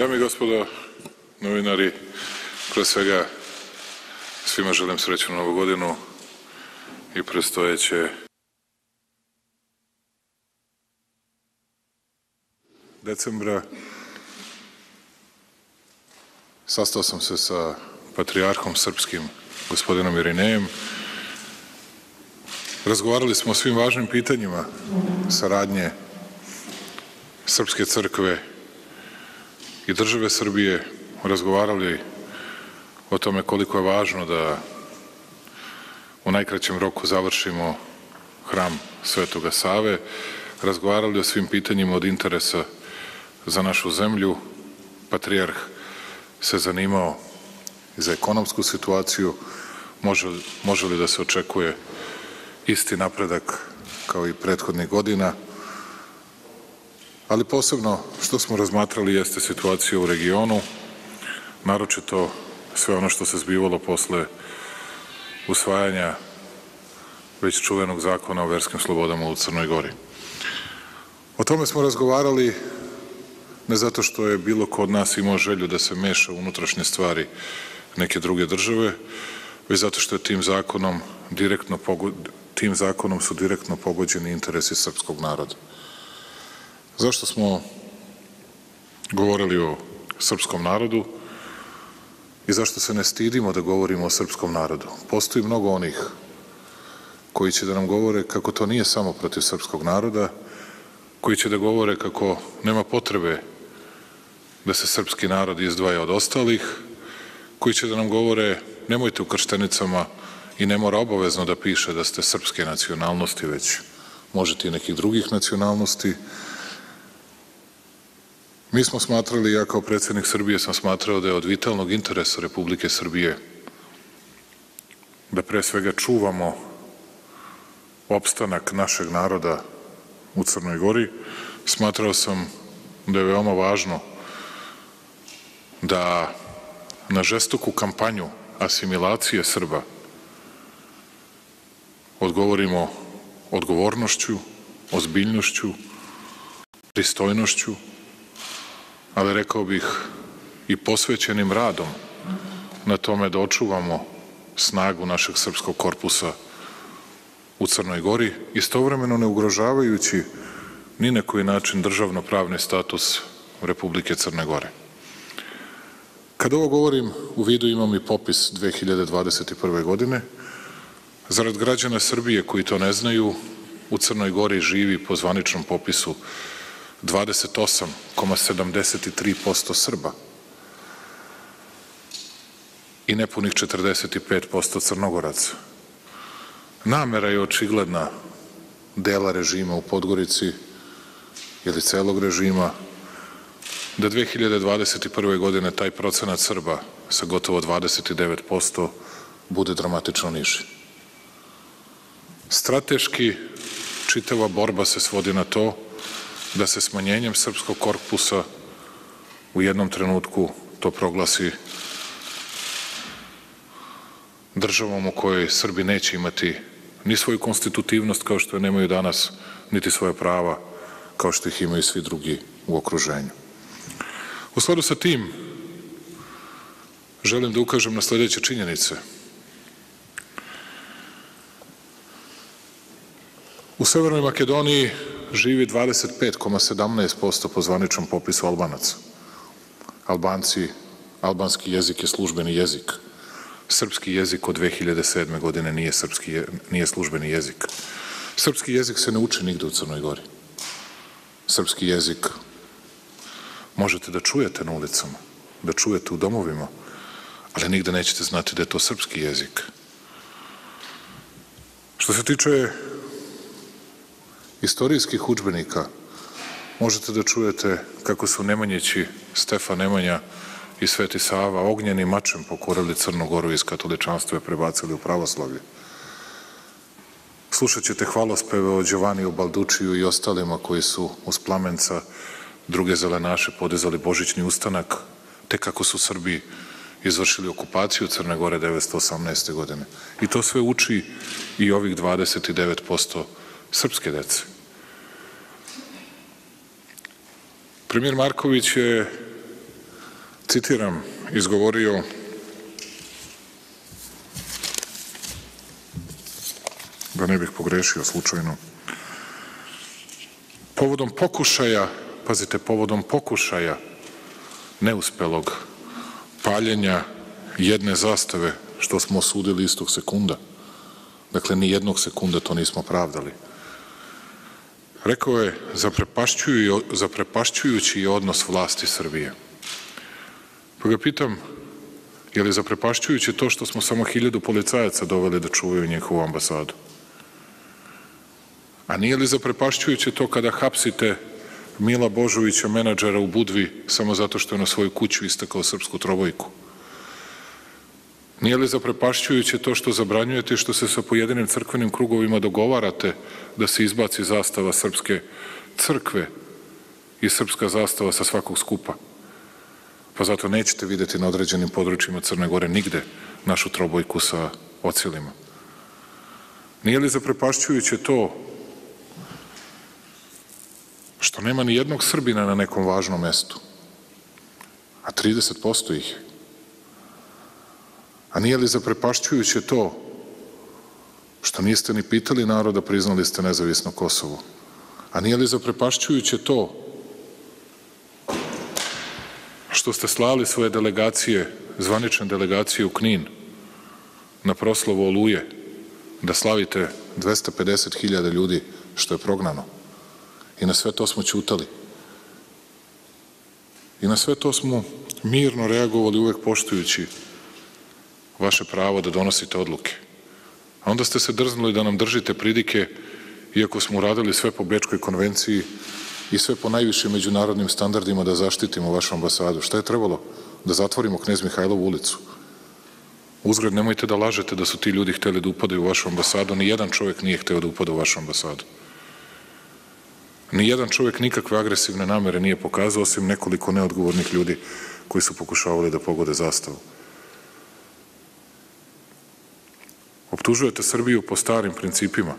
Dame i gospodo, novinari, pre svega svima želim srećnu novu godinu i predstojeće decembra. Sastao sam se sa patrijarhom srpskim, gospodinom Irinejem. Razgovarali smo o svim važnim pitanjima saradnje Srpske crkve i države Srbije, razgovarali o tome koliko je važno da u najkraćem roku završimo hram Svetoga Save, razgovarali o svim pitanjima od interesa za našu zemlju. Patrijarh se zanimao za ekonomsku situaciju, može li da se očekuje isti napredak kao i prethodnih godina, ali posebno što smo razmatrali jeste situacija u regionu, naročito sve ono što se zbivalo posle usvajanja već čuvenog zakona o verskim slobodama u Crnoj Gori. O tome smo razgovarali ne zato što je bilo ko od nas imao želju da se meša u unutrašnje stvari neke druge države, već zato što je tim zakonom su direktno pogođeni interesi srpskog naroda. Zašto smo govorili o srpskom narodu i zašto se ne stidimo da govorimo o srpskom narodu? Postoji mnogo onih koji će da nam govore kako to nije samo protiv srpskog naroda, koji će da govore kako nema potrebe da se srpski narod izdvaja od ostalih, koji će da nam govore nemojte u krštenicama i ne mora obavezno da piše da ste srpske nacionalnosti, već možete i nekih drugih nacionalnosti. Mi smo smatrali, ja kao predsednik Srbije sam smatrao da je od vitalnog interesa Republike Srbije da pre svega čuvamo opstanak našeg naroda u Crnoj Gori. Smatrao sam da je veoma važno da na žestoku kampanju asimilacije Srba odgovorimo odgovornošću, ozbiljnošću, pristojnošću, ali rekao bih i posvećenim radom na tome da očuvamo snagu našeg srpskog korpusa u Crnoj Gori, istovremeno ne ugrožavajući ni na koji način državno-pravni status Republike Crne Gore. Kada ovo govorim, u vidu imam i popis 2021. godine. Zarad građana Srbije koji to ne znaju, u Crnoj Gori živi po zvaničnom popisu 28,73% Srba i nepunih 45% Crnogoraca. Namera je očigledna dela režima u Podgorici ili celog režima da 2021. godine taj procenat Srba sa gotovo 29% bude dramatično niži. Strateški čitava borba se svodi na to da se smanjenjem srpskog korpusa u jednom trenutku to proglasi državom u kojoj Srbi neće imati ni svoju konstitutivnost kao što je nemaju danas, niti svoje prava kao što ih imaju svi drugi u okruženju. U skladu sa tim želim da ukažem na sledeće činjenice. U Severnoj Makedoniji živi 25,17% po zvaničnom popisu Albanaca. Albanski jezik je službeni jezik. Srpski jezik od 2007. godine nije službeni jezik. Srpski jezik se ne uči nigde u Crnoj Gori. Srpski jezik možete da čujete na ulicama, da čujete u domovima, ali nigde nećete znati da je to srpski jezik. Što se tiče istorijskih udžbenika, možete da čujete kako su Nemanjići, Stefan Nemanja i Sveti Sava ognjenim mačem pokorili Crnu Goru, iz katoličanstva je prebacili u pravoslavlje. Slušat ćete hvalospeve o Đovaniju Baldučiju i ostalima koji su uz plamenca druge zelenaše podizali božićni ustanak, te kako su Srbi izvršili okupaciju Crne Gore 1918. godine. I to sve uči i ovih 29% srpske dece. Premijer Marković je citiram, izgovorio da ne bih pogrešio slučajno. Povodom pokušaja, pazite, povodom pokušaja neuspelog paljenja jedne zastave, što smo osudili istog sekunda, dakle ni jednog sekunda to nismo pravdali, rekao je zaprepašćujući je odnos vlasti Srbije. Pa ga pitam, je li zaprepašćujući to što smo samo 1000 policajaca doveli da čuvaju njihovu ambasadu? A nije li zaprepašćujuće to kada hapsite Mila Božovića, menadžera u Budvi, samo zato što je na svoju kuću istakao srpsku trobojku? Nije li zaprepašćujuće to što zabranjujete i što se sa pojedinim crkvenim krugovima dogovarate da se izbaci zastava srpske crkve i srpska zastava sa svakog skupa? Pa zato nećete videti na određenim područjima Crne Gore nigde našu trobojku sa ocilima. Nije li zaprepašćujuće to što nema ni jednog Srbina na nekom važnom mestu, a 30% ih je? A nije li zaprepašćujuće to što niste ni pitali naroda, priznali ste nezavisno Kosovo? A nije li zaprepašćujuće to što ste slali svoje delegacije, zvanične delegacije u Knin na proslavu Oluje, da slavite 250.000 ljudi što je prognano? I na sve to smo ćutali. I na sve to smo mirno reagovali, uvek poštujući vaše pravo da donosite odluke. A onda ste se drznuli da nam držite pridike, iako smo uradili sve po Bečkoj konvenciji i sve po najvišim međunarodnim standardima da zaštitimo vašu ambasadu. Šta je trebalo? Da zatvorimo Knez Mihajlovu ulicu. Uzgred, nemojte da lažete da su ti ljudi hteli da upadaju u vašu ambasadu. Nijedan čovjek nije hteo da upada u vašu ambasadu. Nijedan čovjek nikakve agresivne namere nije pokazao, osim nekoliko neodgovornih ljudi koji su pokušavali da pogode zastavu. Optužujete Srbiju po starim principima.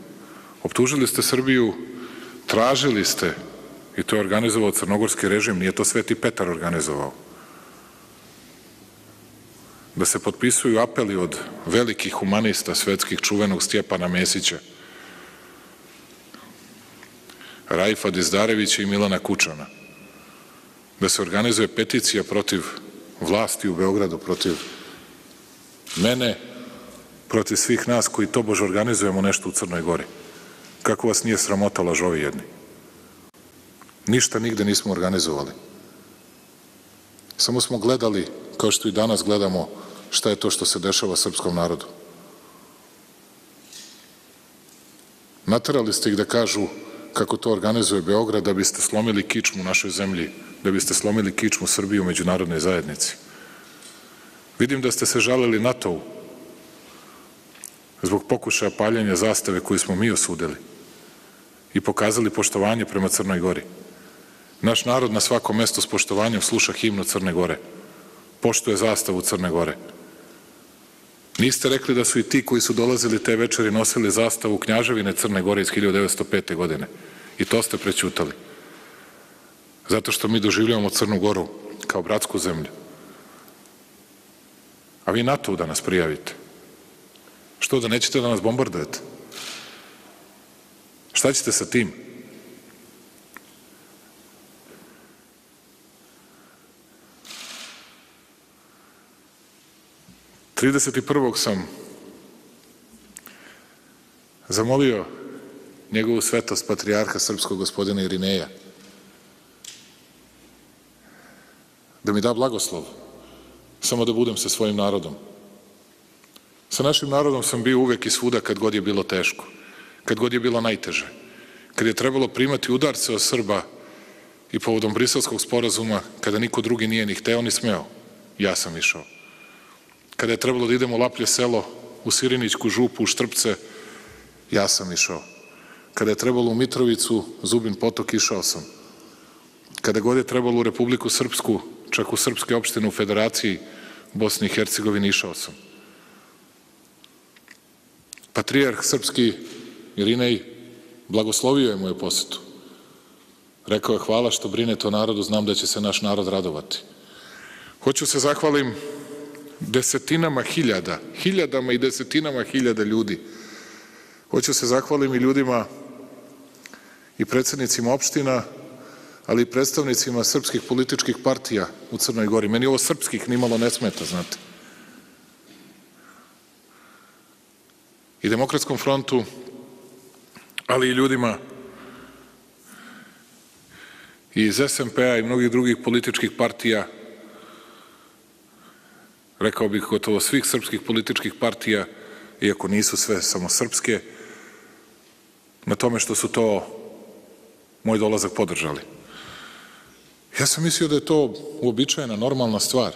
Optužili ste Srbiju, tražili ste, i to je organizovao crnogorski režim, nije to Sveti Petar organizovao, da se potpisuju apeli od velikih humanista svetskih, čuvenog Stjepana Mesića, Raifa Dizdarevića i Milana Kučana, da se organizuje peticija protiv vlasti u Beogradu, protiv mene, protiv svih nas koji tobože organizujemo nešto u Crnoj Gori. Kako vas nije sramota, lažovi jedni? Ništa nigde nismo organizovali. Samo smo gledali, kao što i danas gledamo, šta je to što se dešava srpskom narodu. Naterali ste ih da kažu kako to organizuje Beograd, da biste slomili kičmu našoj zemlji, da biste slomili kičmu Srbije u međunarodnoj zajednici. Vidim da ste se žalili NATO-u zbog pokušaja paljenja zastave koju smo mi osudili i pokazali poštovanje prema Crnoj Gori. Naš narod na svakom mestu s poštovanjem sluša himnu Crne Gore, poštuje zastavu Crne Gore. Niste rekli da su i ti koji su dolazili te večeri nosili zastavu Knjaževine Crne Gore iz 1905. godine. I to ste prećutali. Zato što mi doživljavamo Crnu Goru kao bratsku zemlju. A vi NATO-u da nas prijavite. Što, da nećete da nas bombardujete? Šta ćete sa tim? Tridesetprvog sam zamolio njegovu svetost patrijarha srpskog gospodina Irineja da mi da blagoslov samo da budem sa svojim narodom. Sa našim narodom sam bio uvek i svuda kad god je bilo teško, kad god je bilo najteže, kad je trebalo primati udarce od Srba i povodom Briselskog sporazuma, kada niko drugi nije ni hteo ni smeo, ja sam išao. Kada je trebalo da idemo u Laplje selo, u Sirinićku župu, u Štrpce, ja sam išao. Kada je trebalo u Mitrovicu, Zubin Potok, išao sam. Kada god je trebalo u Republiku Srpsku, čak u srpske opštine u Federaciji Bosni i Hercegovini, išao sam. Patrijarh srpski Irinej blagoslovio je moju posetu. Rekao je: hvala što brinete o narodu, znam da će se naš narod radovati. Hoću se zahvalim desetinama hiljada, hiljadama i desetinama hiljada ljudi. Hoću se zahvalim i ljudima i predsednicima opština, ali i predstavnicima srpskih političkih partija u Crnoj Gori. Meni ovo srpskih nimalo ne smeta, znate. I Demokratskom frontu, ali i ljudima iz SMP-a i mnogih drugih političkih partija, rekao bih gotovo svih srpskih političkih partija, iako nisu sve samo srpske, na tome što su to moj dolazak podržali. Ja sam mislio da je to uobičajena, normalna stvar.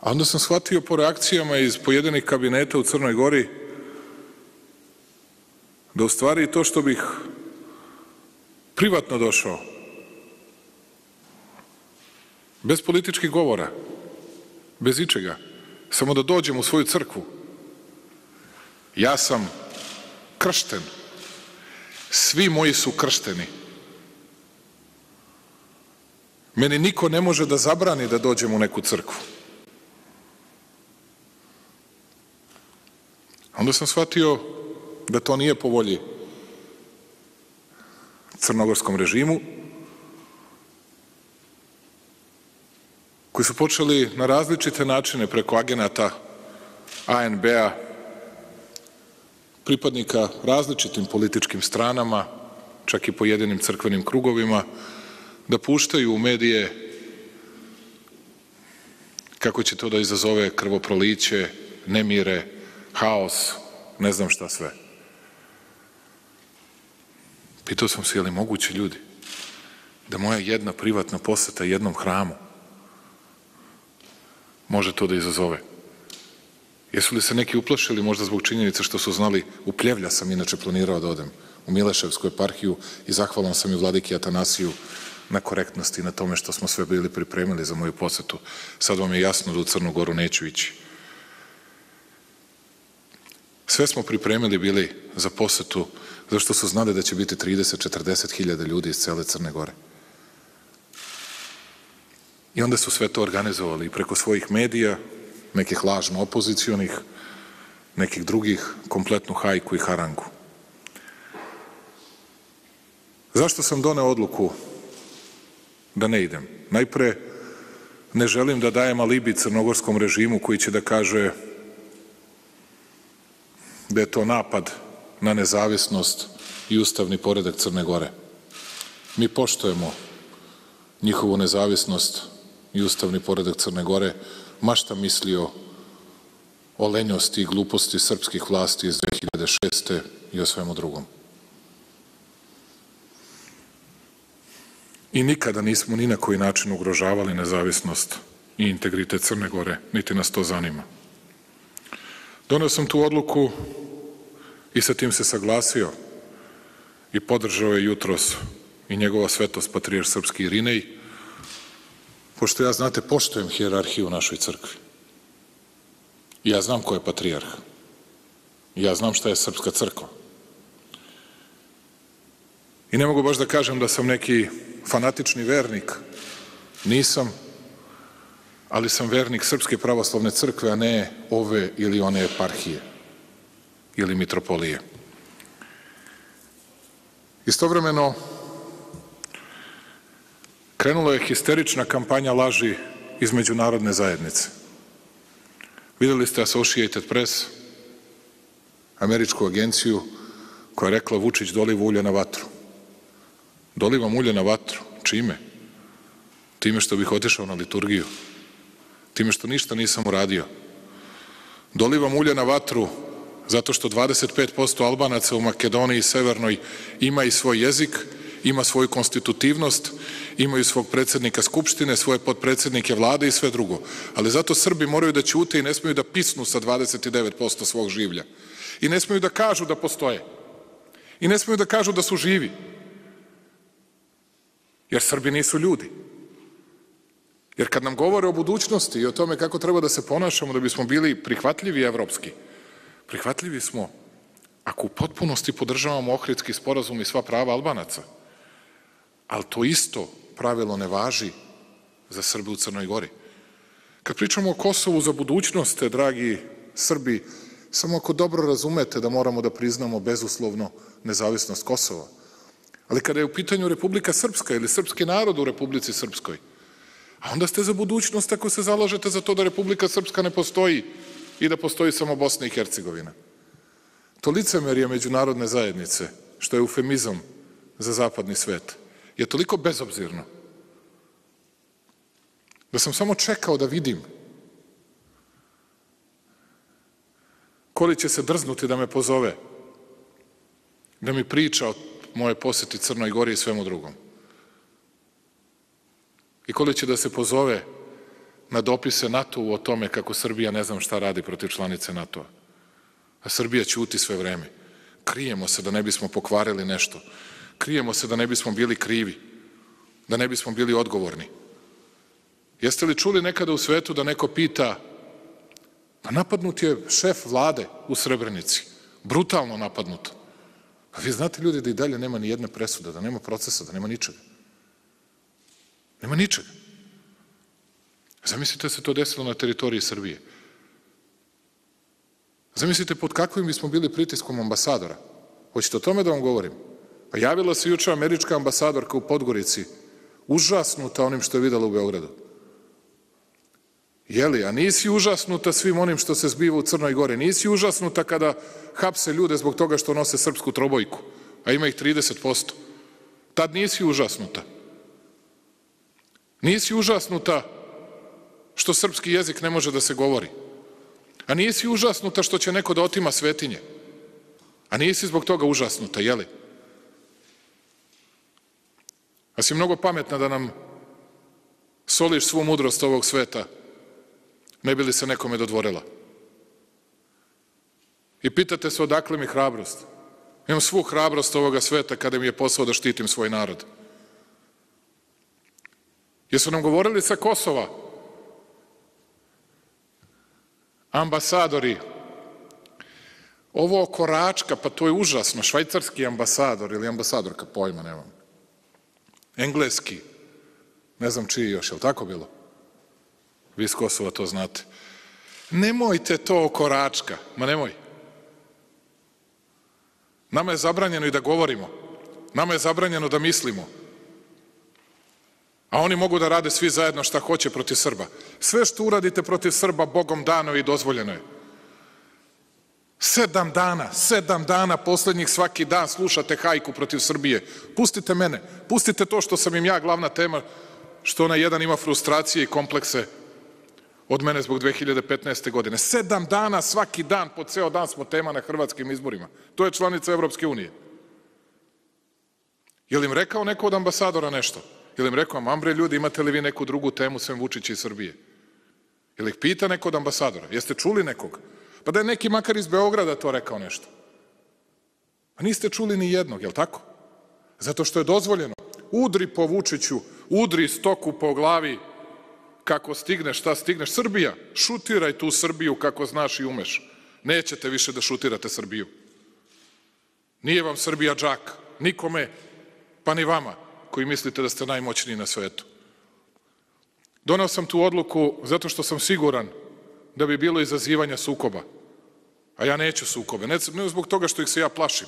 A onda sam shvatio po reakcijama iz pojedinih kabineta u Crnoj Gori da u stvari to što bih privatno došao, bez političkih govora, bez ičega, samo da dođem u svoju crkvu. Ja sam kršten. Svi moji su kršteni. Meni niko ne može da zabrani da dođem u neku crkvu. Onda sam shvatio da to nije po volji crnogorskom režimu, koji su počeli na različite načine preko agenata ANB-a, pripadnika različitim političkim stranama, čak i pojedinim crkvenim krugovima, da puštaju u medije kako će to da izazove krvoproliće, nemire, haos, ne znam šta sve. Pitao sam se, je li moguće, ljudi, da moja jedna privatna poseta jednom hramu može to da izazove? Jesu li se neki uplašili možda zbog činjenice što su znali? U Pljevlja sam inače planirao da odem, u Mileševsku eparhiju, i zahvalan sam i vladiki Atanasiju na korektnosti i na tome što smo sve bili pripremili za moju posetu. Sad vam je jasno da u Crnu Goru neću ići. Sve smo pripremili bili za posetu, zašto su znali da će biti 30-40 hiljada ljudi iz cele Crne Gore. I onda su sve to organizovali preko svojih medija, nekih lažno opozicionih, nekih drugih, kompletnu hajku i harangu. Zašto sam doneo odluku da ne idem? Najpre, ne želim da dajem alibi crnogorskom režimu koji će da kaže da je to napad na nezavisnost i ustavni poredak Crne Gore. Mi poštujemo njihovu nezavisnost i ustavni poredak Crne Gore, mašta mislio o lenjosti i gluposti srpskih vlasti iz 2006. i o svemu drugom. I nikada nismo ni na koji način ugrožavali nezavisnost i integritet Crne Gore, niti nas to zanima. Doneo sam tu odluku i sa tim se saglasio i podržao je jutros i njegova svetost patrijarh srpski Irinej, pošto ja, znate, poštujem hijerarhiju u našoj crkvi. Ja znam ko je patrijarh. Ja znam šta je srpska crkva. I ne mogu baš da kažem da sam neki fanatični vernik. Nisam, ali sam vernik Srpske pravoslavne crkve, a ne ove ili one eparhije ili mitropolije. Istovremeno, krenula je histerična kampanja laži iz međunarodne zajednice. Videli ste Associated Press, američku agenciju koja je rekla: Vučić doliva ulje na vatru. Dolivam ulje na vatru. Čime? Time što bih otišao na liturgiju. Time što ništa nisam uradio. Dolivam ulje na vatru zato što 25% Albanaca u Makedoniji Severnoj ima i svoj jezik, ima svoju konstitutivnost, imaju svog predsednika Skupštine, svoje potpredsednike vlade i sve drugo. Ali zato Srbi moraju da ćute i ne smeju da pisnu sa 29% svog življa. I ne smeju da kažu da postoje. I ne smeju da kažu da su živi. Jer Srbi nisu ljudi. Jer kad nam govore o budućnosti i o tome kako treba da se ponašamo da bismo bili prihvatljivi evropski, prihvatljivi smo ako u potpunosti podržavamo Ohridski sporazum i sva prava Albanaca. Ali to isto pravilo ne važi za Srbe u Crnoj Gori. Kad pričamo o Kosovu za budućnost, dragi Srbi, samo ako dobro razumete da moramo da priznamo bezuslovno nezavisnost Kosova. Ali kada je u pitanju Republika Srpska ili srpski narod u Republici Srpskoj, a onda ste za budućnost ako se zalažete za to da Republika Srpska ne postoji i da postoji samo Bosna i Hercegovina. To licemerje međunarodne zajednice, što je eufemizam za zapadni svet, je toliko bezobzirno da sam samo čekao da vidim koji će se drznuti da me pozove, da mi priča o moje poseti Crnoj Gori i svemu drugom. I koji će da se pozove na dopise NATO-u o tome kako Srbija ne znam šta radi protiv članice NATO-a. A Srbija ćuti sve vreme. Krijemo se da ne bismo pokvarili nešto. Krijemo se da ne bismo bili krivi. Da ne bismo bili odgovorni. Jeste li čuli nekada u svetu da neko pita, pa napadnut je šef vlade u Srebrenici. Brutalno napadnut. A vi znate, ljudi, da i dalje nema ni jedne presude, da nema procesa, da nema ničega. Nema ničega. Zamislite da se to desilo na teritoriji Srbije. Zamislite pod kakvim bismo bili pritiskom ambasadora. Hoćete o tome da vam govorim? Pa javila se juče američka ambasadorka u Podgorici, užasnuta onim što je videla u Beogradu. Jeli, a nisi užasnuta svim onim što se zbiva u Crnoj Gori. Nisi užasnuta kada hapse ljude zbog toga što nose srpsku trobojku, a ima ih 30%. Tad nisi užasnuta. Nisi užasnuta što srpski jezik ne može da se govori. A nisi užasnuta što će neko da otima svetinje. A nisi zbog toga užasnuta, jeli? A si mnogo pametna da nam soliš svu mudrost ovog sveta, ne bi li se nekome dodvorila. I pitate se odakle mi hrabrost. Imam svu hrabrost ovoga sveta kada mi je posao da štitim svoj narod. Jesu nam govorili sa Kosova ambasadori, ovo oko Račka, pa to je užasno, švajcarski ambasador ili ambasadorka, pojma nemam, engleski, ne znam čiji još, je li tako bilo? Vi iz Kosova to znate. Nemojte to oko Račka, ma nemoj. Nama je zabranjeno i da govorimo, nama je zabranjeno da mislimo. A oni mogu da rade svi zajedno šta hoće protiv Srba. Sve što uradite protiv Srba, Bogom dano je i dozvoljeno je. 7 dana, poslednjih svaki dan slušate hajku protiv Srbije. Pustite mene, pustite to što sam im ja glavna tema, što onaj jedan ima frustracije i komplekse od mene zbog 2015. godine. 7 dana, svaki dan, po ceo dan smo tema na hrvatskim izborima. To je članica Evropske unije. Je li im rekao neko od ambasadora nešto? Ili im rekao, mambre ljudi, imate li vi neku drugu temu sem Vučića i Srbije? Ili ih pita neko od ambasadora? Jeste čuli nekog? Pa da je neki makar iz Beograda to rekao nešto. A niste čuli ni jednog, je li tako? Zato što je dozvoljeno. Udri po Vučiću, udri stoku po glavi, kako stigneš, šta stigneš. Srbija, šutiraj tu Srbiju kako znaš i umeš. Nećete više da šutirate Srbiju. Nije vam Srbija džak, nikome, pa ni vama, koji mislite da ste najmoćniji na svetu. Doneo sam tu odluku zato što sam siguran da bi bilo izazivanja sukoba. A ja neću sukobe. Ne zbog toga što ih se ja plašim.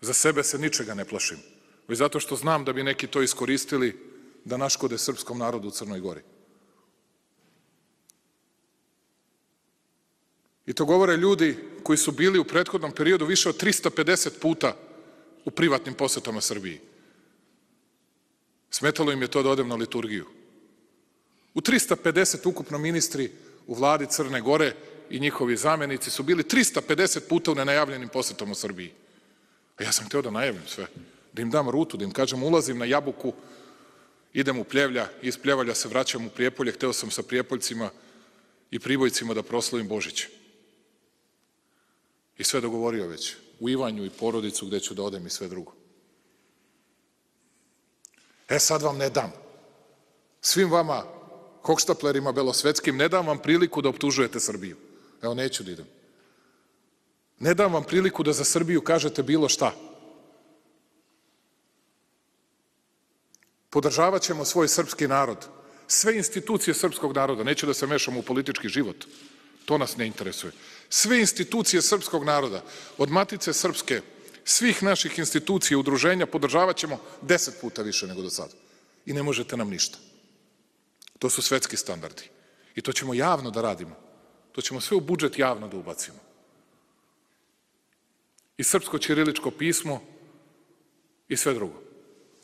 Za sebe se ničega ne plašim. Već zato što znam da bi neki to iskoristili da naškode srpskom narodu u Crnoj Gori. I to govore ljudi koji su bili u prethodnom periodu više od 350 puta u privatnim posetama Srbiji. Smetalo im je to da odem na liturgiju. U 350 ukupno ministri u vladi Crne Gore i njihovi zamenici su bili 350 puta u nenajavljenim posetom u Srbiji. A ja sam hteo da najavim sve. Da im dam rutu, da im kažem ulazim na Jabuku, idem u Pljevlja, iz Pljevalja se vraćam u Prijepolje, hteo sam sa Prijepoljcima i Pribojcima da proslavim Božić. I sve dogovorio već. U Ivanju i porodicu gde ću da odem i sve drugo. E sad vam ne dam. Svim vama, hohštaplerima belosvetskim, ne dam vam priliku da optužujete Srbiju. Evo, neću da idem. Ne dam vam priliku da za Srbiju kažete bilo šta. Podržavat ćemo svoj srpski narod, sve institucije srpskog naroda, neću da se mešamo u politički život, to nas ne interesuje. Sve institucije srpskog naroda, od Matice Srpske, svih naših institucija, udruženja, podržavat ćemo 10 puta više nego do sada. I ne možete nam ništa. To su svetski standardi. I to ćemo javno da radimo. To ćemo sve u budžet javno da ubacimo. I srpsko ćiriličko pismo i sve drugo.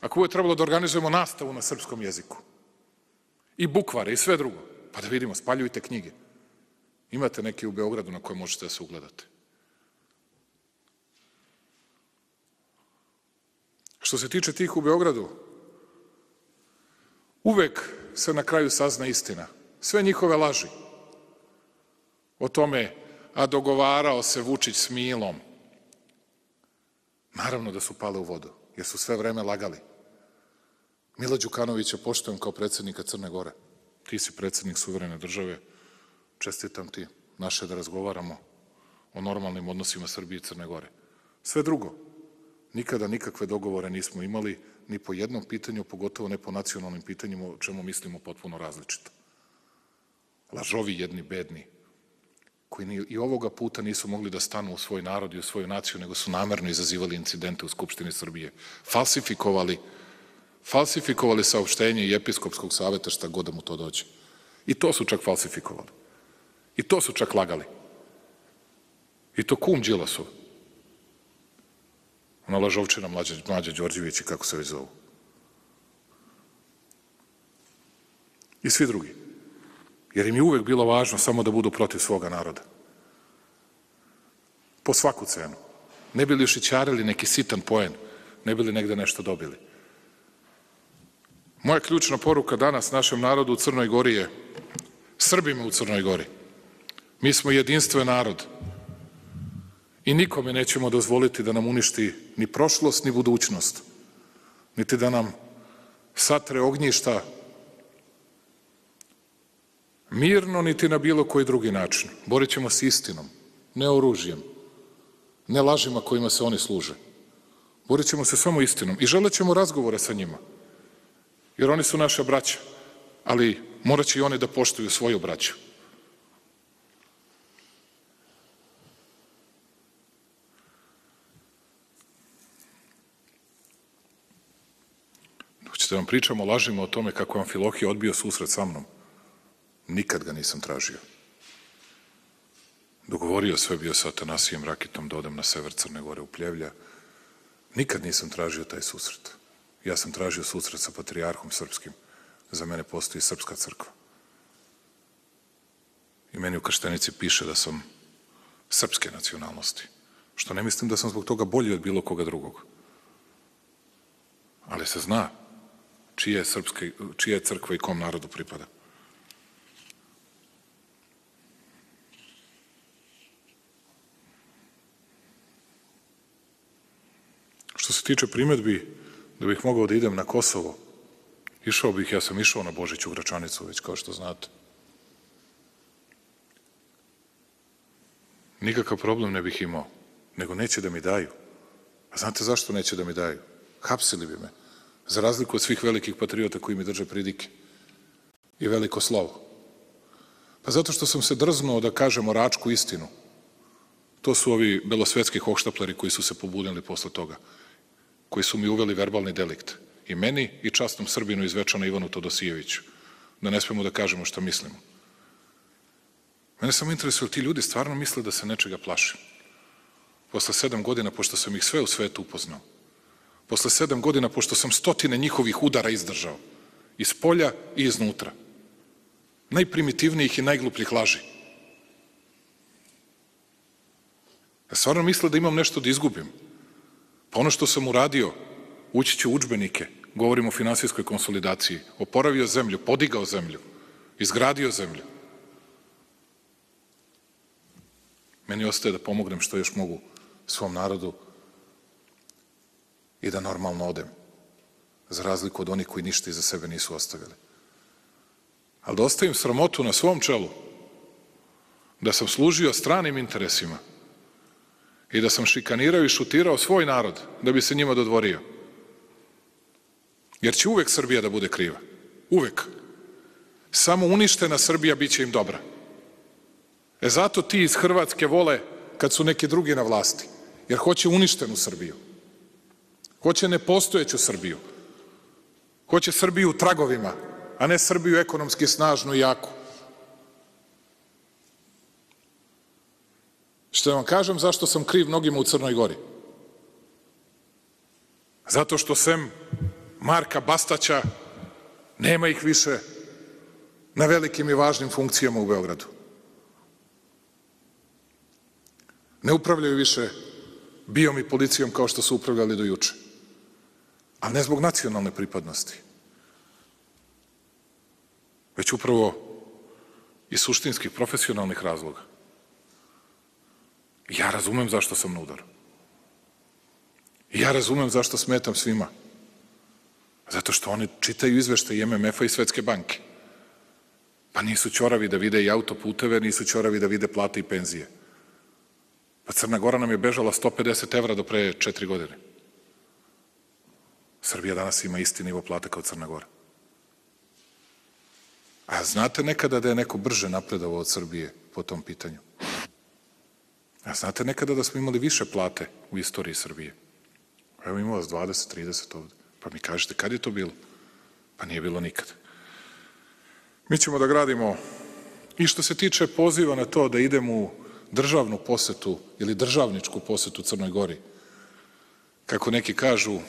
Ako bude trebalo da organizujemo nastavu na srpskom jeziku, i bukvare i sve drugo, pa da vidimo, spaljujte knjige. Imate neke u Beogradu na koje možete da se ugledate. Što se tiče tih u Beogradu, uvek se na kraju sazna istina. Sve njihove laži o tome, a dogovarao se Vučić s Milom. Naravno da su pale u vodu, jer su sve vreme lagali. Mila Đukanovića poštujem kao predsednika Crne Gore. Ti si predsednik suverene države, čestitam ti, naše da razgovaramo o normalnim odnosima Srbije i Crne Gore. Sve drugo, nikada nikakve dogovore nismo imali, ni po jednom pitanju, pogotovo ne po nacionalnim pitanjima, o čemu mislimo potpuno različito. Lažovi jedni bedni, koji i ovoga puta nisu mogli da stanu u svoj narod i u svoju naciju, nego su namerno izazivali incidente u Skupštini Srbije. Falsifikovali saopštenje i Episkopskog saveta šta god da mu to dođe. I to su čak falsifikovali. I to su čak lagali. I to kum Đilasov. Ona lažovčina Mlađa Đorđević i kako se već zovu. I svi drugi. Jer im je uvek bilo važno samo da budu protiv svoga naroda. Po svaku cenu. Ne bi li ušićarili neki sitan poen, ne bi li negde nešto dobili. Moja ključna poruka danas našem narodu u Crnoj Gori je Srbima u Crnoj Gori. Mi smo jedinstven narod i nikome nećemo dozvoliti da nam uništi ni prošlost, ni budućnost, niti da nam satre ognjišta mirno, niti na bilo koji drugi način. Borit ćemo se istinom, ne oružjem, ne lažima kojima se oni služe. Borit ćemo se samo istinom i želit ćemo razgovore sa njima. Jer oni su naša braća, ali morat će i oni da poštuju svoju braću. Hoćete da vam pričamo, lažimo o tome kako vam Amfilohije odbio susret sa mnom. Nikad ga nisam tražio. Dogovorio sve bio sa Atanasijem Rakitom da odem na sever Crne Gore u Pljevlja. Nikad nisam tražio taj susret. Ja sam tražio susret sa patrijarhom srpskim. Za mene postoji srpska crkva. I meni u krštenici piše da sam srpske nacionalnosti. Što ne mislim da sam zbog toga bolji od bilo koga drugog. Ali se zna čija je crkva i kom narodu pripada. Što se tiče primedbi da bih mogao da idem na Kosovo, išao bih, ja sam išao na Božić u Gračanicu, već kao što znate. Nikakav problem ne bih imao, nego neće da mi daju. A znate zašto neće da mi daju? Hapsili bi me, za razliku od svih velikih patriota koji mi drže pridike i veliko slovo. Pa zato što sam se drznuo da kažem o Račku istinu. To su ovi belosvetski hohštapleri koji su se pobunili posle toga, koji su mi uveli verbalni delikt. I meni i časnom Srbinu iz Zvečana Ivanu Todosijeviću. Da ne smemo da kažemo što mislimo. Mene samo interesuje, ti ljudi stvarno misle da se nečega plaše. Posle 7 godina, pošto sam ih sve u svetu upoznao, posle 7 godina, pošto sam stotine njihovih udara izdržao, iz polja i iznutra, najprimitivnijih i najglupljih laži. Ja stvarno misle da imam nešto da izgubim. Pa ono što sam uradio, ući ću u udžbenike, govorim o finansijskoj konsolidaciji, oporavio zemlju, podigao zemlju, izgradio zemlju. Meni ostaje da pomognem što još mogu svom narodu i da normalno odem, za razliku od onih koji ništa iza sebe nisu ostavili. Ali da ostavim sramotu na svom čelu, da sam služio stranim interesima, i da sam šikanirao i šutirao svoj narod da bi se njima dodvorio. Jer će uvek Srbija da bude kriva. Uvek. Samo uništena Srbija bit će im dobra. E zato ti iz Hrvatske vole kad su neki drugi na vlasti. Jer hoće uništenu Srbiju. Hoće nepostojeću Srbiju. Hoće Srbiju u tragovima, a ne Srbiju ekonomski snažnu i jaku. Što vam kažem, zašto sam kriv mnogima u Crnoj Gori? Zato što sem Marka Bastaća nema ih više na velikim i važnim funkcijama u Beogradu. Ne upravljaju više BIA-om i policijom kao što su upravljali do juče. Ali ne zbog nacionalne pripadnosti. Već upravo iz suštinskih, profesionalnih razloga. Ja razumem zašto sam na udaru. Ja razumem zašto smetam svima. Zato što oni čitaju izveštaje MMF-a i Svetske banke. Pa nisu ćoravi da vide i autoputeve, nisu ćoravi da vide plate i penzije. Pa Crna Gora nam je bežala 150 evra do pre 4 godine. Srbija danas ima isti nivo plata kao Crna Gora. A znate nekada da je neko brže napredovao od Srbije po tom pitanju? A znate nekada da smo imali više plate u istoriji Srbije? Evo ima vas 20, 30 ovde. Pa mi kažete, kad je to bilo? Pa nije bilo nikad. Mi ćemo da gradimo. I što se tiče poziva na to da idemo u državnu posetu ili državničku posetu Crnoj Gori, kako neki kažu,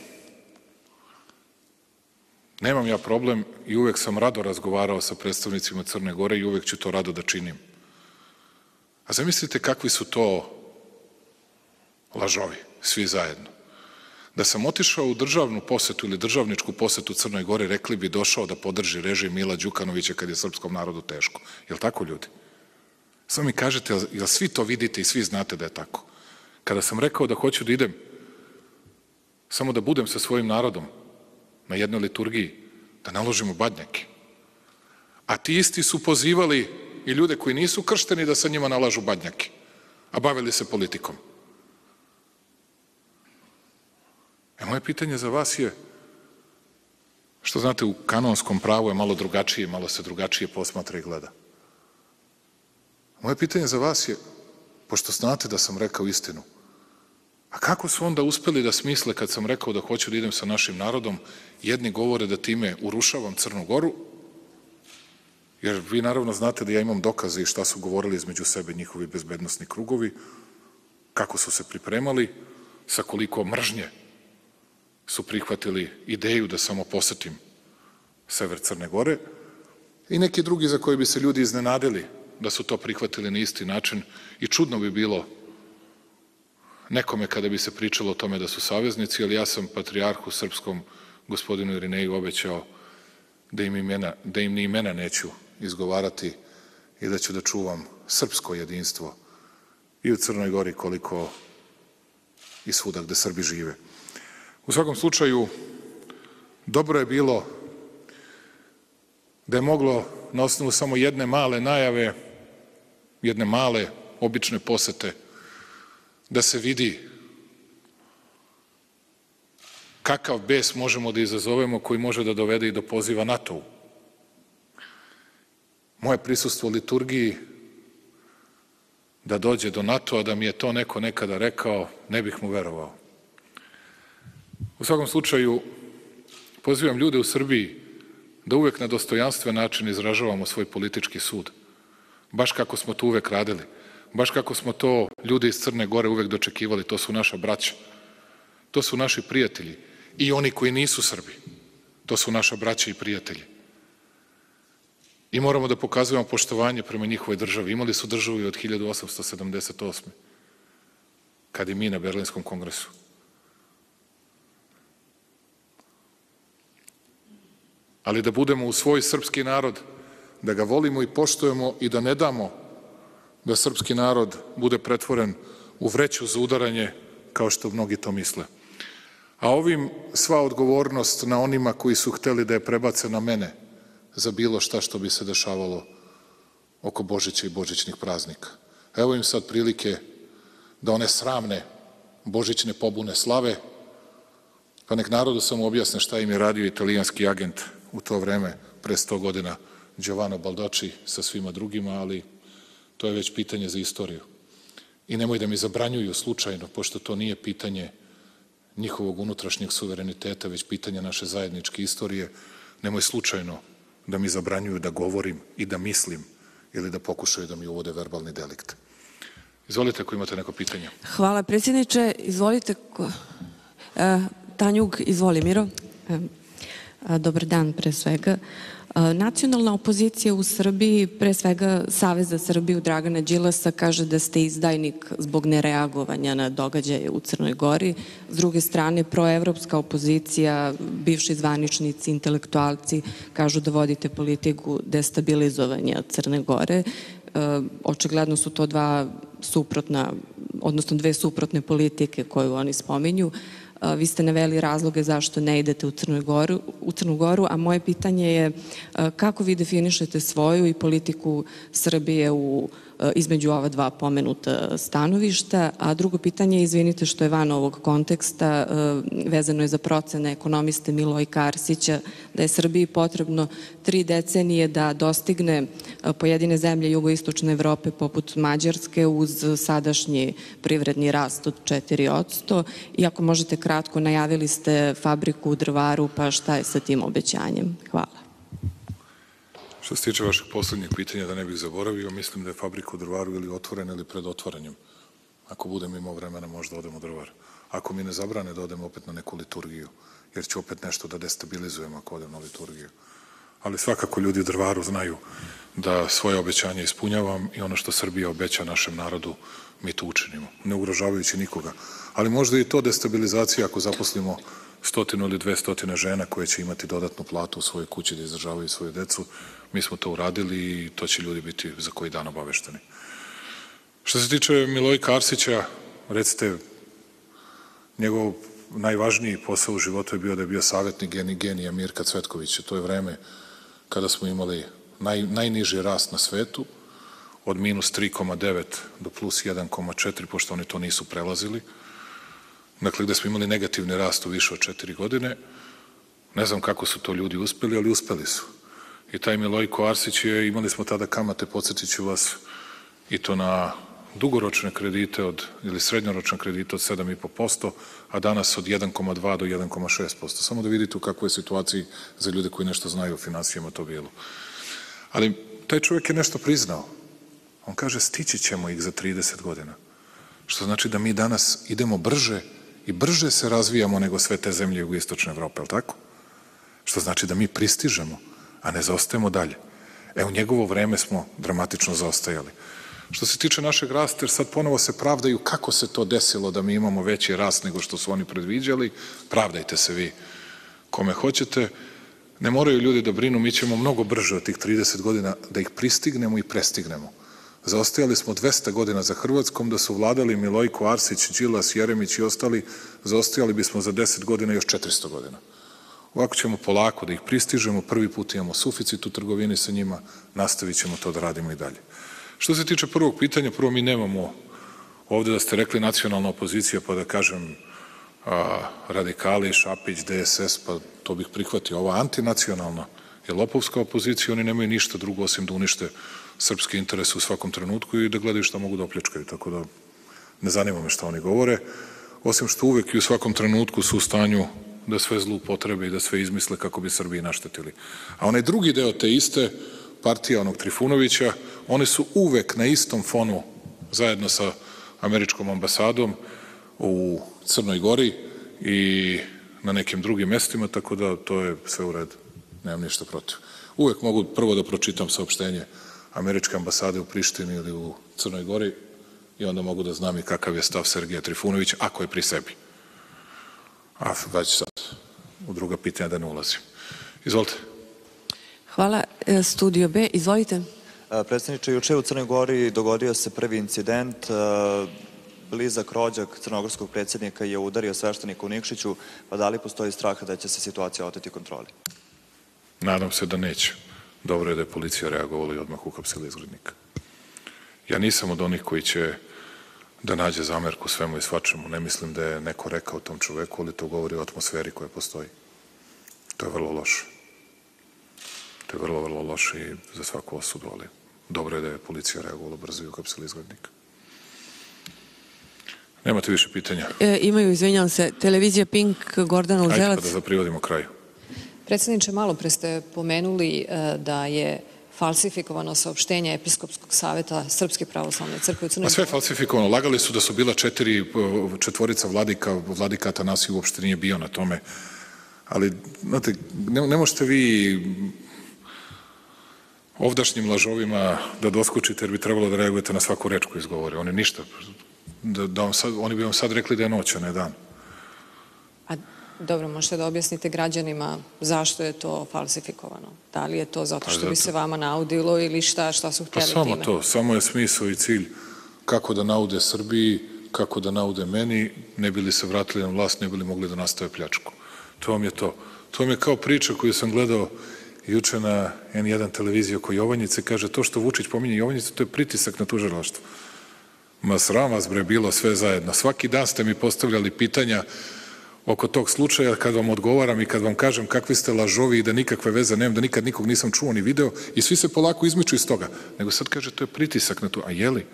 nemam ja problem i uvek sam rado razgovarao sa predstavnicima Crne Gore i uvek ću to rado da činim. A zamislite kakvi su to lažovi, svi zajedno. Da sam otišao u državnu posetu ili državničku posetu Crnoj Gori, rekli bi došao da podrži režim Mila Đukanovića kad je srpskom narodu teško. Je li tako, ljudi? Samo mi kažete, jel svi to vidite i svi znate da je tako? Kada sam rekao da hoću da idem, samo da budem sa svojim narodom na jednoj liturgiji, da naložimo badnjake. A ti isti su pozivali i ljude koji nisu kršteni da sa njima nalažu badnjake, a bavili se politikom. Moje pitanje za vas je, što znate, u kanonskom pravu je malo drugačije, malo se drugačije posmatra i gleda. Moje pitanje za vas je, pošto znate da sam rekao istinu, a kako su onda uspeli da smisle kad sam rekao da hoću da idem sa našim narodom, jedni govore da time urušavam Crnu Goru, jer vi naravno znate da ja imam dokaze i šta su govorili između sebe njihovi bezbednosni krugovi, kako su se pripremali, sa koliko mržnje su prihvatili ideju da samo posetim sever Crne Gore i neki drugi za koje bi se ljudi iznenadili da su to prihvatili na isti način i čudno bi bilo nekome kada bi se pričalo o tome da su saveznici, ali ja sam patrijarhu srpskom gospodinu Irineju obećao da im ni imena neću izgovarati i da ću da čuvam srpsko jedinstvo i u Crnoj Gori koliko i svuda gde Srbi žive. U svakom slučaju, dobro je bilo da je moglo na osnovu samo jedne male najave, jedne male, obične posete, da se vidi kakav bes možemo da izazovemo koji može da dovede i do poziva NATO-u. Moje prisustvo u liturgiji da dođe do NATO-a, da mi je to neko nekada rekao, ne bih mu verovao. U svakom slučaju, pozivam ljude u Srbiji da uvek na dostojanstven način izražavamo svoj politički sud. Baš kako smo to uvek radili. Baš kako smo to ljude iz Crne Gore uvek dočekivali. To su naša braća. To su naši prijatelji. I oni koji nisu Srbi. To su naša braća i prijatelji. I moramo da pokazujemo poštovanje prema njihovoj državi. Imali su državu i od 1878. Kad i mi na Berlinskom kongresu. Ali da budemo u svoj srpski narod, da ga volimo i poštujemo i da ne damo da srpski narod bude pretvoren u vreću za udaranje, kao što mnogi to misle. A ovim sva odgovornost na onima koji su hteli da je prebace na mene za bilo šta što bi se dešavalo oko Božića i božićnih praznika. Evo im sad prilike da one sramne božićne pobune slave, Pa nek narodu samo objasne šta im je radio italijanski agent u to vreme, pre 100 godina, Giovanni Baldacci sa svima drugima, ali to je već pitanje za istoriju. I nemoj da mi zabranjuju slučajno, pošto to nije pitanje njihovog unutrašnjeg suvereniteta, već pitanje naše zajedničke istorije, nemoj slučajno da mi zabranjuju da govorim i da mislim ili da pokušaju da mi uvode verbalni delikt. Izvolite ako imate neko pitanje. Hvala predsjedniče. Izvolite. Tanjug, izvoli Miro. Dobar dan pre svega. Nacionalna opozicija u Srbiji, pre svega Savez za Srbiju Dragana Đilasa, kaže da ste izdajnik zbog nereagovanja na događaje u Crnoj Gori. S druge strane, proevropska opozicija, bivši zvaničnici, intelektualci kažu da vodite politiku destabilizovanja Crne Gore. Očigledno su to dve suprotne politike koju oni spominju. Vi ste naveli razloge zašto ne idete u Crnu Goru, a moje pitanje je kako vi definišete svoju i politiku Srbije između ova dva pomenuta stanovišta, a drugo pitanje, izvinite što je van ovog konteksta, vezano je za procene ekonomiste Miloja Karsića, da je Srbiji potrebno 3 decenije da dostigne pojedine zemlje jugoistočne Evrope poput Mađarske uz sadašnji privredni rast od 4%. I ako možete kratko, najavili ste fabriku u Drvaru, pa šta je sa tim obećanjem? Hvala. Što se tiče vašeg poslednjeg pitanja, da ne bih zaboravio, mislim da je fabrika u Drvaru ili otvorena ili pred otvaranjem. Ako budem imao vremena, možda odem u Drvar. Ako mi ne zabrane, da odem opet na neku liturgiju, jer ću opet nešto da destabilizujem ako odem na liturgiju. Ali svakako ljudi u Drvaru znaju da svoje obećanje ispunjavam i ono što Srbija obeća našem narodu, mi to učinimo, ne ugrožavajući nikoga. Ali možda i to destabilizacija ako zaposlimo 100 ili 200 žena koje će imati dodatnu platu u svojoj kući da izdržavaju svoju decu. Mi smo to uradili i to će ljudi biti za koji dan obavešteni. Što se tiče Miloja Karsića, recite, njegov najvažniji posao u životu je bio da je bio savjetnik genija Mirka Cvetkovića. To je vreme kada smo imali najniži rast na svetu, od -3,9 do +1,4, pošto oni to nisu prelazili. Dakle, gde smo imali negativni rast u više od 4 godine. Ne znam kako su to ljudi uspeli, ali uspeli su. I taj Milojko Arsić je, imali smo tada kamate, podsjetit ću vas, i to na dugoročne kredite ili srednjoročne kredite od 7,5%, a danas od 1,2 do 1,6%. Samo da vidite u kakvoj je situaciji za ljude koji nešto znaju o finansijama to bilo. Ali taj čovjek je nešto priznao. On kaže, stići ćemo ih za 30 godina. Što znači da mi danas idemo brže i brže se razvijamo nego sve te zemlje jugoistočne Evrope, je li tako? Što znači da mi pristižemo, a ne zaostajemo dalje. E, u njegovo vreme smo dramatično zaostajali. Što se tiče našeg rasta, jer sad ponovo se pravdaju kako se to desilo da mi imamo veći rast nego što su oni predviđali, pravdajte se vi kome hoćete. Ne moraju ljudi da brinu, mi ćemo mnogo brže od tih 30 godina da ih pristignemo i prestignemo. Zaostajali smo 200 godina za Hrvatskom, da su vladali Milojko Arsić, Đilas, Jeremić i ostali, zaostajali bismo za 10 godina još 400 godina. Ovako ćemo polako da ih pristižemo, prvi put imamo suficit u trgovini sa njima, nastavit ćemo to da radimo i dalje. Što se tiče prvog pitanja, prvo mi nemamo ovde, da ste rekli nacionalna opozicija, pa da kažem radikali, Šapić, DSS, pa to bih prihvatio. Ova antinacionalna je lopovska opozicija, oni nemaju ništa drugo osim da unište srpski interes u svakom trenutku i da gledaju šta mogu da opljačkaju, tako da ne zanima me šta oni govore, osim što uvek i u svakom trenutku su u stanju da sve zloupotrebe i da sve izmisle kako bi Srbiji naštetili. A onaj drugi deo te iste partije, onog Trifunovića, oni su uvek na istom fonu zajedno sa američkom ambasadom u Crnoj Gori i na nekim drugim mestima, tako da to je sve u redu. Nemam ništa protiv. Uvek mogu prvo da pročitam saopštenje američke ambasade u Prištini ili u Crnoj Gori i onda mogu da znam i kakav je stav Sergeja Trifunovića, ako je pri sebi. A već sad u druga pitanja da ne ulazim. Izvolite. Hvala. Studio B, izvolite. Predsjedniče, juče u Crnoj Gori dogodio se prvi incident. Blizak rođak crnogorskog predsjednika je udario sveštenika u Nikšiću, pa da li postoji straha da će se situacija oteti kontroli? Nadam se da neće. Dobro je da je policija reagovala i odmah uhapsila izgrednika. Ja nisam od onih koji će da nađe zamerku svemu i svačemu. Ne mislim da je neko rekao tom čoveku, ali to govori o atmosferi koja postoji. To je vrlo loše. To je vrlo, vrlo loše i za svaku osudu, ali dobro je da je policija reagovala brzo i uhapsila izglednika. Nemate više pitanja. Imaju, izvinjam se, televizija Pink, Gordana Uzelac. Ajde pa da privodimo kraju. Predsedniče, malo pre ste pomenuli da je falsifikovano saopštenje Episkopskog saveta Srpske pravoslavne crkve u Crnoj Gori. Sve je falsifikovano. Lagali su da su bila četvorica vladika, vladika Atanasije uopšte nije bio na tome. Ali, znate, ne možete vi ovdašnjim lažovima da doskočite, jer bi trebalo da reagujete na svaku reč koju izgovore. Oni ništa. Oni bi vam sad rekli da je noć, a ne dan. A dobro, možete da objasnite građanima zašto je to falsifikovano? Da li je to zato što bi se vama naudilo ili šta su htjeli time? Pa samo to, samo je smisao i cilj kako da naude Srbiji, kako da naude meni, ne bili se vratili na vlast, ne bili mogli da nastave pljačku. To vam je to. To vam je kao priča koju sam gledao juče na N1 televiziji oko Jovanjice, kaže to što Vučić pominje Jovanjicu, to je pritisak na tužilaštvo. Ma sram vas bre bilo sve zajedno. Svaki dan ste mi postavljali pitanja oko tog slučaja, kad vam odgovaram i kad vam kažem kakvi ste lažovi i da nikakve veze nemam, da nikad nikog nisam čuo ni video i svi se polako izmiču iz toga. Nego sad kaže to je pritisak na to, a jeli?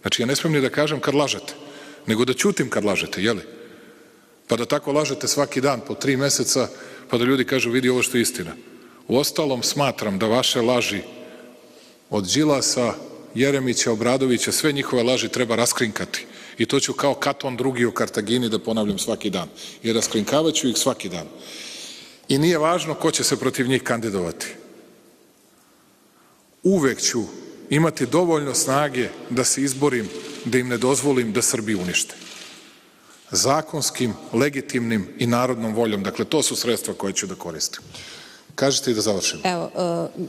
Znači ja ne smijem ni da kažem kad lažete, nego da ćutim kad lažete, jeli? Pa da tako lažete svaki dan po 3 meseca, pa da ljudi kažu vidi ovo što je istina. Uostalom smatram da vaše laži od Đilasa, Jeremića, Obradovića, sve njihove laži treba raskrinkati. I to ću kao Katon drugi u Kartagini da ponavljam svaki dan. I raskrinkavaću ih svaki dan. I nije važno ko će se protiv njih kandidovati. Uvek ću imati dovoljno snage da se izborim, da im ne dozvolim da Srbiju unište. Zakonskim, legitimnim i narodnom voljom. Dakle, to su sredstva koje ću da koristim. Kažete i da završimo. Evo,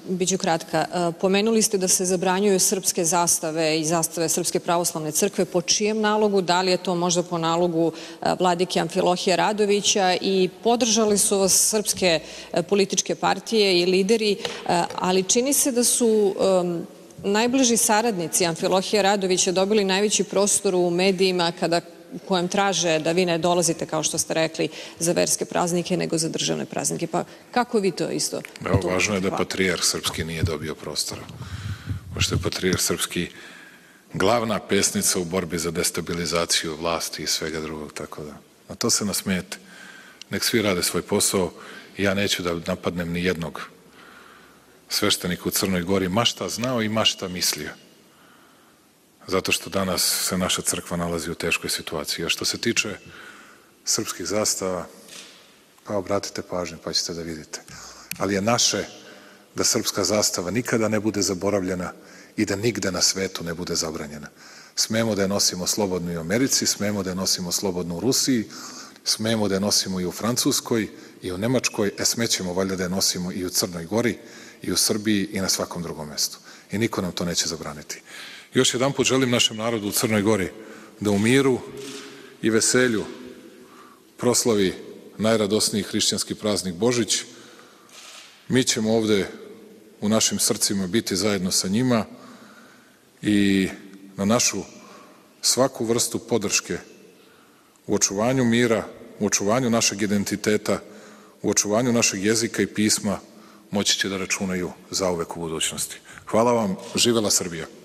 biću kratka. Pomenuli ste da se zabranjuju srpske zastave i zastave Srpske pravoslavne crkve. Po čijem nalogu? Da li je to možda po nalogu vladike Amfilohija Radovića? I podržali su vas srpske političke partije i lideri, ali čini se da su najbliži saradnici Amfilohija Radovića dobili najveći prostor u medijima u kojem traže da vi ne dolazite, kao što ste rekli, za verske praznike, nego za državne praznike. Pa kako vi to isto? Evo, važno je da patrijarh srpski nije dobio prostora. Pošto je patrijarh srpski glavna pesnica u borbi za destabilizaciju vlasti i svega drugog, tako da. Na to se nasmijete. Nek svi rade svoj posao. Ja neću da napadnem ni jednog sveštenika u Crnoj Gori. Ma šta znao i ma šta mislio. Zato što danas se naša crkva nalazi u teškoj situaciji. A što se tiče srpskih zastava, pa obratite pažnju, pa ćete da vidite. Ali je naše da srpska zastava nikada ne bude zaboravljena i da nigde na svetu ne bude zabranjena. Smemo da je nosimo slobodno i u Americi, smemo da je nosimo slobodno u Rusiji, smemo da je nosimo i u Francuskoj i u Nemačkoj, smećemo valjda da je nosimo i u Crnoj Gori, i u Srbiji i na svakom drugom mestu. I niko nam to neće zabraniti. Još jedan put želim našem narodu u Crnoj Gori da u miru i veselju proslavi najradosniji hrišćanski praznik Božić. Mi ćemo ovde u našim srcima biti zajedno sa njima i na našu svaku vrstu podrške u očuvanju mira, u očuvanju našeg identiteta, u očuvanju našeg jezika i pisma moći će da računaju zauvek u budućnosti. Hvala vam, živela Srbija!